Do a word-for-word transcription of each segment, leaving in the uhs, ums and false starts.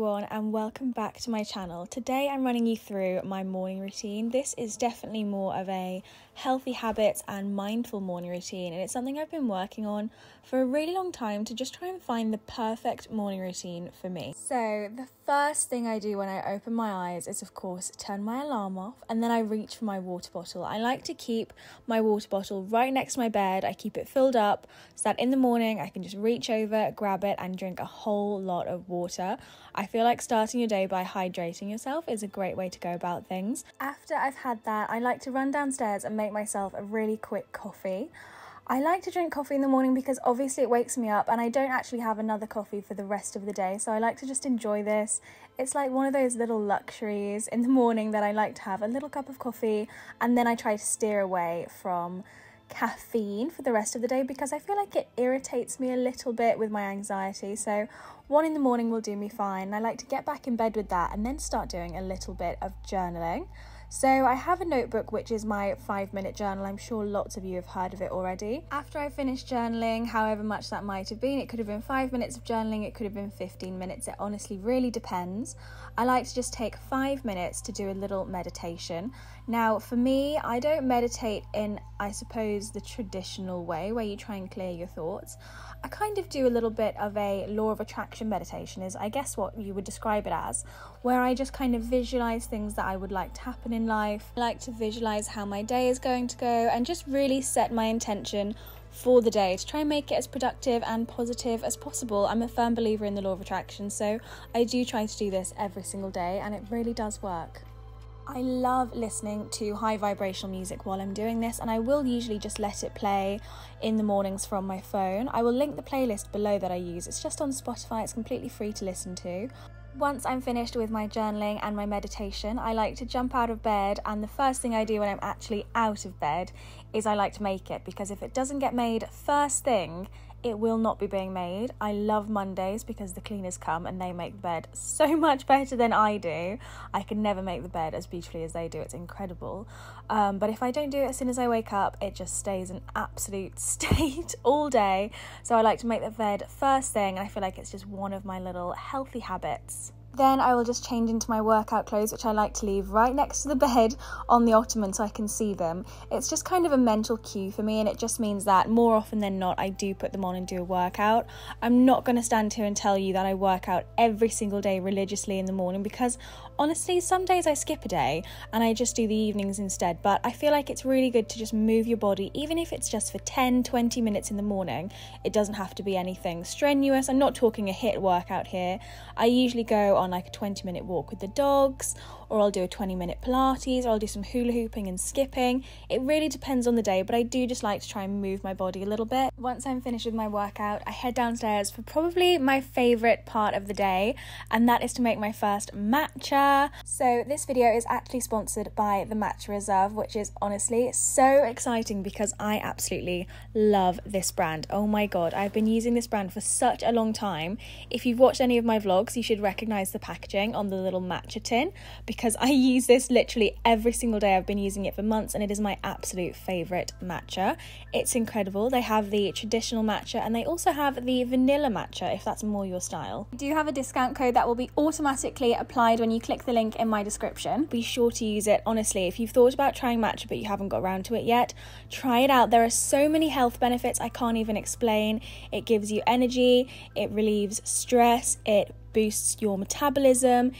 everyone and welcome back to my channel. Today I'm running you through my morning routine. This is definitely more of a healthy habits and mindful morning routine, and it's something I've been working on for a really long time to just try and find the perfect morning routine for me. So the first thing I do when I open my eyes is of course turn my alarm off, and then I reach for my water bottle. I like to keep my water bottle right next to my bed. I keep it filled up so that in the morning I can just reach over, grab it and drink a whole lot of water. I feel like starting your day by hydrating yourself is a great way to go about things. After I've had that, I like to run downstairs and make myself a really quick coffee. I like to drink coffee in the morning because obviously it wakes me up and I don't actually have another coffee for the rest of the day, so I like to just enjoy this. It's like one of those little luxuries in the morning that I like to have a little cup of coffee, and then I try to steer away from caffeine for the rest of the day because I feel like it irritates me a little bit with my anxiety, so one in the morning will do me fine. And I like to get back in bed with that and then start doing a little bit of journaling. So I have a notebook which is my five minute journal. I'm sure lots of you have heard of it already. After I finish journaling, however much that might have been, it could have been five minutes of journaling, it could have been fifteen minutes, it honestly really depends. I like to just take five minutes to do a little meditation. Now for me, I don't meditate in, I suppose, the traditional way where you try and clear your thoughts. I kind of do a little bit of a law of attraction meditation, is I guess what you would describe it as, where I just kind of visualize things that I would like to happen in life. I like to visualize how my day is going to go and just really set my intention for the day to try and make it as productive and positive as possible. I'm a firm believer in the law of attraction, so I do try to do this every single day and it really does work. I love listening to high vibrational music while I'm doing this, and I will usually just let it play in the mornings from my phone. I will link the playlist below that I use. It's just on Spotify, it's completely free to listen to. Once I'm finished with my journaling and my meditation, I like to jump out of bed, and the first thing I do when I'm actually out of bed is I like to make it, because if it doesn't get made first thing, it will not be being made. I love Mondays because the cleaners come and they make the bed so much better than I do. I can never make the bed as beautifully as they do, it's incredible. Um, but if I don't do it as soon as I wake up, it just stays an absolute state all day. So I like to make the bed first thing, and I feel like it's just one of my little healthy habits. Then I will just change into my workout clothes, which I like to leave right next to the bed on the ottoman so I can see them. It's just kind of a mental cue for me, and it just means that more often than not I do put them on and do a workout. I'm not going to stand here and tell you that I work out every single day religiously in the morning, because honestly some days I skip a day and I just do the evenings instead, but I feel like it's really good to just move your body, even if it's just for ten to twenty minutes in the morning. It doesn't have to be anything strenuous. I'm not talking a HIIT workout here. I usually go on like a twenty minute walk with the dogs, or I'll do a twenty minute Pilates, or I'll do some hula hooping and skipping. It really depends on the day, but I do just like to try and move my body a little bit. Once I'm finished with my workout, I head downstairs for probably my favorite part of the day, and that is to make my first matcha. So this video is actually sponsored by the Matcha Reserve, which is honestly so exciting because I absolutely love this brand. Oh my god, I've been using this brand for such a long time. If you've watched any of my vlogs, you should recognize the packaging on the little matcha tin, because I use this literally every single day. I've been using it for months and it is my absolute favorite matcha. It's incredible. They have the traditional matcha and they also have the vanilla matcha if that's more your style. I do have a discount code that will be automatically applied when you click the link in my description. Be sure to use it. Honestly, if you've thought about trying matcha but you haven't got around to it yet, try it out. There are so many health benefits I can't even explain. It gives you energy, it relieves stress, it boosts your metabolism,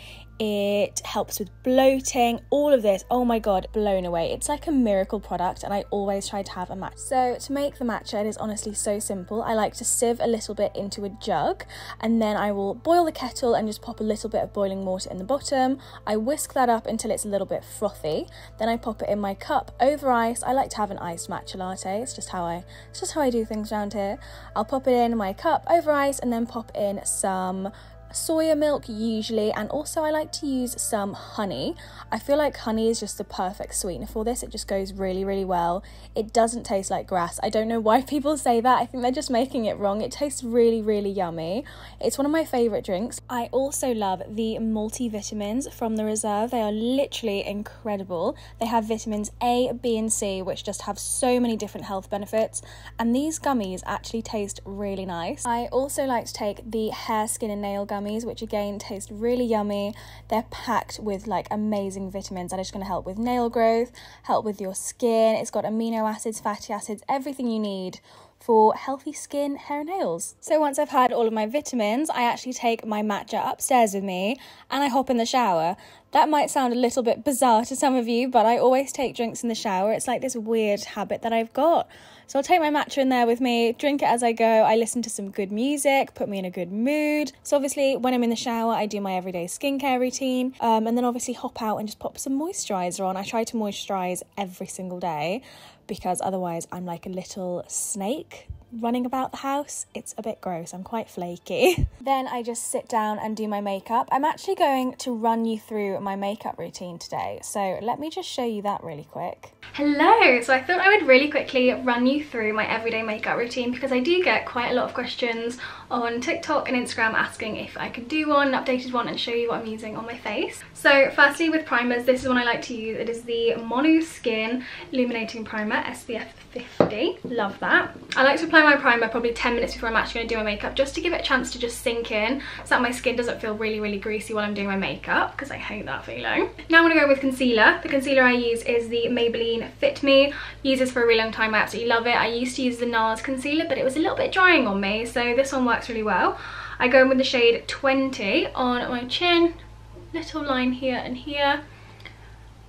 it helps with bloating, all of this. Oh my god, blown away. It's like a miracle product, and I always try to have a matcha. So to make the matcha, it is honestly so simple. I like to sieve a little bit into a jug, and then I will boil the kettle and just pop a little bit of boiling water in the bottom. I whisk that up until it's a little bit frothy, then I pop it in my cup over ice. I like to have an iced matcha latte. It's just how I it's just how I do things around here. I'll pop it in my cup over ice and then pop in some soya milk usually, and also I like to use some honey. I feel like honey is just the perfect sweetener for this. It just goes really really well. It doesn't taste like grass. I don't know why people say that. I think they're just making it wrong. It tastes really really yummy. It's one of my favorite drinks. I also love the multivitamins from the Reserve. They are literally incredible. They have vitamins A, B and C, which just have so many different health benefits, and these gummies actually taste really nice. I also like to take the hair, skin and nail gum gummies, which again taste really yummy. They're packed with like amazing vitamins and it's going to help with nail growth, help with your skin. It's got amino acids, fatty acids, everything you need for healthy skin, hair and nails. So once I've had all of my vitamins, I actually take my matcha upstairs with me and I hop in the shower. That might sound a little bit bizarre to some of you, but I always take drinks in the shower. It's like this weird habit that I've got. So I'll take my matcha in there with me, drink it as I go. I listen to some good music, put me in a good mood. So obviously when I'm in the shower, I do my everyday skincare routine, um, and then obviously hop out and just pop some moisturizer on. I try to moisturize every single day because otherwise I'm like a little snake running about the house. It's a bit gross, I'm quite flaky. Then I just sit down and do my makeup. I'm actually going to run you through my makeup routine today, so let me just show you that really quick. Hello, so I thought I would really quickly run you through my everyday makeup routine because I do get quite a lot of questions on TikTok and Instagram asking if I could do one, an updated one, and show you what I'm using on my face. So firstly with primers, this is one I like to use. It is the Mono Skin Illuminating Primer S P F fifty. Love that. I like to apply my primer probably ten minutes before I'm actually going to do my makeup, just to give it a chance to just sink in so that my skin doesn't feel really really greasy while I'm doing my makeup, because I hate that feeling. Now I'm going to go with concealer. The concealer I use is the Maybelline Fit Me. Used this for a really long time, I absolutely love it. I used to use the NARS concealer but it was a little bit drying on me, so this one works really well. I go in with the shade twenty on my chin, little line here and here,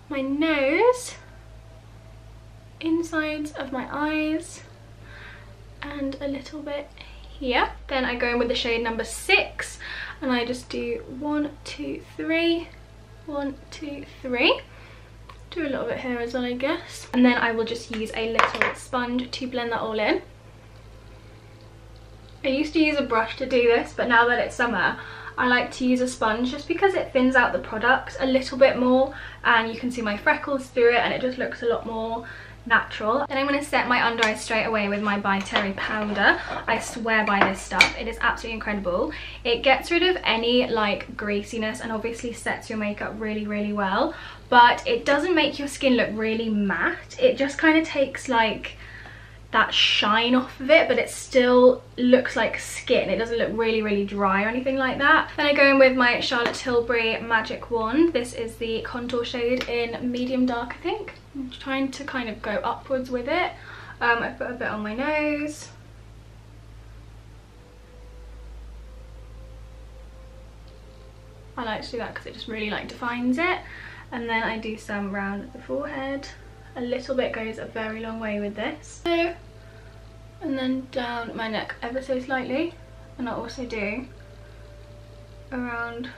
my nose, insides of my eyes, and a little bit here. Then I go in with the shade number six and I just do one, two, three, one, two, three. Do a little bit here as well, I guess. And then I will just use a little sponge to blend that all in. I used to use a brush to do this, but now that it's summer, I like to use a sponge just because it thins out the product a little bit more and you can see my freckles through it and it just looks a lot more natural. Then I'm going to set my under eye straight away with my By Terry powder. I swear by this stuff, it is absolutely incredible. It gets rid of any like greasiness and obviously sets your makeup really really well, but it doesn't make your skin look really matte. It just kind of takes like that shine off of it, but it still looks like skin. It doesn't look really really dry or anything like that. Then I go in with my Charlotte Tilbury Magic Wand. This is the contour shade in medium dark, I think. I'm trying to kind of go upwards with it. um I put a bit on my nose, I like to do that because it just really like defines it, and then I do some round the forehead. A little bit goes a very long way with this. So, and then down my neck ever so slightly, and I also do around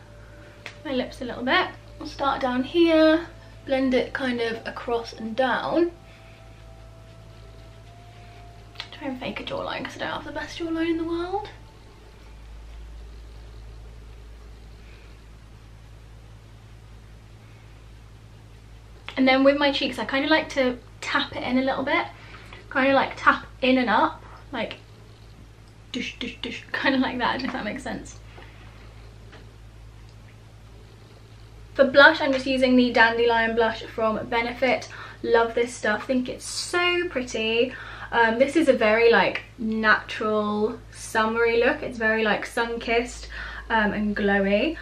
my lips a little bit. I'll start down here, blend it kind of across and down. Try and fake a jawline because I don't have the best jawline in the world. And then with my cheeks, I kind of like to tap it in a little bit, kind of like tap in and up, like dish, dish, dish, kind of like that, if that makes sense. For blush, I'm just using the Dandelion blush from Benefit. Love this stuff, think it's so pretty. Um, this is a very like natural, summery look. It's very like sun-kissed um, and glowy.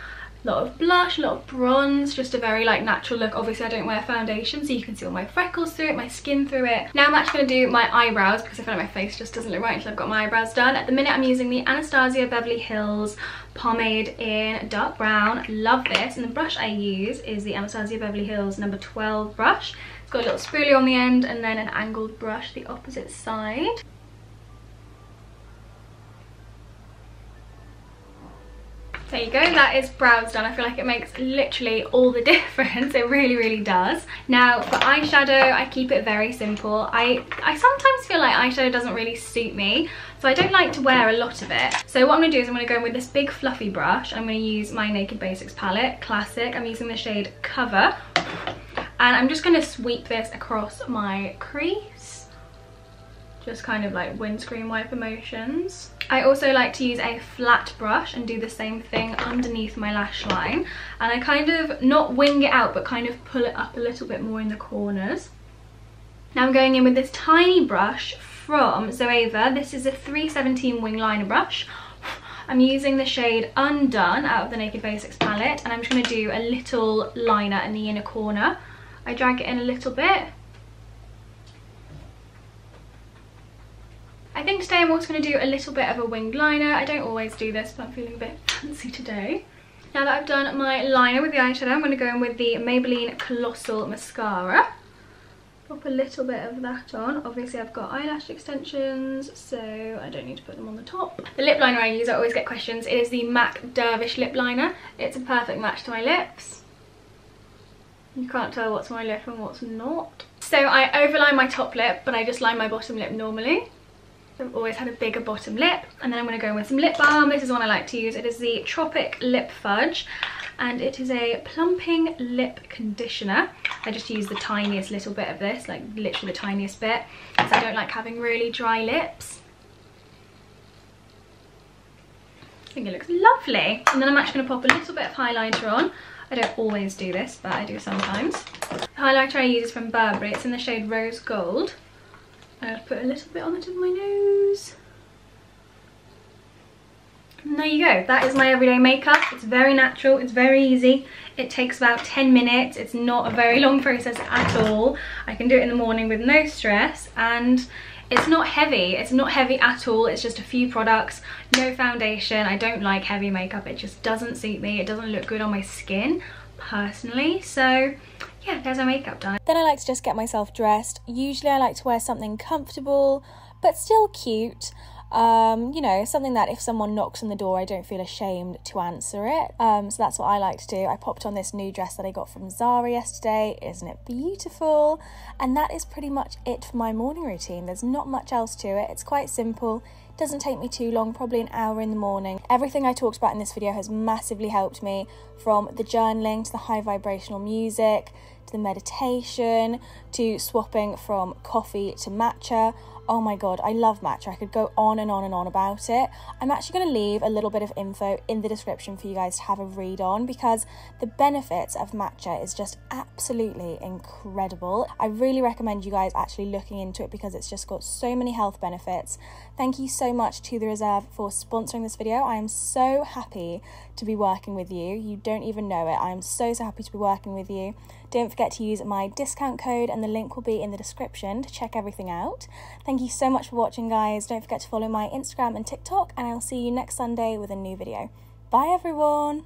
A lot of blush, a lot of bronze, just a very like natural look. Obviously I don't wear foundation, so you can see all my freckles through it, my skin through it. Now I'm actually going to do my eyebrows because I feel like my face just doesn't look right until I've got my eyebrows done. At the minute I'm using the Anastasia Beverly Hills pomade in dark brown. Love this, and the brush I use is the Anastasia Beverly Hills number twelve brush. It's got a little spoolie on the end and then an angled brush the opposite side. There you go, that is brows done. I feel like it makes literally all the difference. It really, really does. Now, for eyeshadow, I keep it very simple. I, I sometimes feel like eyeshadow doesn't really suit me, so I don't like to wear a lot of it. So what I'm going to do is I'm going to go in with this big fluffy brush. I'm going to use my Naked Basics palette, classic. I'm using the shade Cover. And I'm just going to sweep this across my crease. Just kind of like windscreen wiper motions. I also like to use a flat brush and do the same thing underneath my lash line, and I kind of not wing it out but kind of pull it up a little bit more in the corners. Now I'm going in with this tiny brush from Zoeva. This is a three seventeen wing liner brush. I'm using the shade Undone out of the Naked Basics palette, and I'm just going to do a little liner in the inner corner. I drag it in a little bit. I think today I'm also going to do a little bit of a winged liner. I don't always do this, but I'm feeling a bit fancy today. Now that I've done my liner with the eyeshadow, I'm going to go in with the Maybelline Colossal Mascara. Pop a little bit of that on. Obviously I've got eyelash extensions, so I don't need to put them on the top. The lip liner I use, I always get questions. It is the M A C Dervish lip liner. It's a perfect match to my lips. You can't tell what's my lip and what's not. So I overline my top lip, but I just line my bottom lip normally. I've always had a bigger bottom lip. And then I'm going to go in with some lip balm. This is one I like to use. It is the Tropic Lip Fudge, and it is a plumping lip conditioner. I just use the tiniest little bit of this, like literally the tiniest bit, because I don't like having really dry lips. I think it looks lovely. And then I'm actually going to pop a little bit of highlighter on. I don't always do this, but I do sometimes. The highlighter I use is from Burberry. It's in the shade Rose Gold. I'll put a little bit on the tip of my nose. And there you go. That is my everyday makeup. It's very natural. It's very easy. It takes about ten minutes. It's not a very long process at all. I can do it in the morning with no stress. And it's not heavy. It's not heavy at all. It's just a few products. No foundation. I don't like heavy makeup. It just doesn't suit me. It doesn't look good on my skin personally. So yeah, there's my makeup done. Then I like to just get myself dressed. Usually I like to wear something comfortable but still cute. Um, you know, something that if someone knocks on the door, I don't feel ashamed to answer it. Um, so that's what I like to do. I popped on this new dress that I got from Zara yesterday. Isn't it beautiful? And that is pretty much it for my morning routine. There's not much else to it. It's quite simple. Doesn't take me too long, probably an hour in the morning. Everything I talked about in this video has massively helped me, from the journaling to the high vibrational music to the meditation to swapping from coffee to matcha. Oh my god, I love matcha. I could go on and on and on about it. I'm actually going to leave a little bit of info in the description for you guys to have a read on, because the benefits of matcha is just absolutely incredible. I really recommend you guys actually looking into it, because it's just got so many health benefits. Thank you so much to The Reserve for sponsoring this video. I am so happy to be working with you. You don't even know it. I am so, so happy to be working with you. Don't forget to use my discount code, and the link will be in the description to check everything out. Thank you so much for watching, guys. Don't forget to follow my Instagram and TikTok, and I'll see you next Sunday with a new video. Bye, everyone.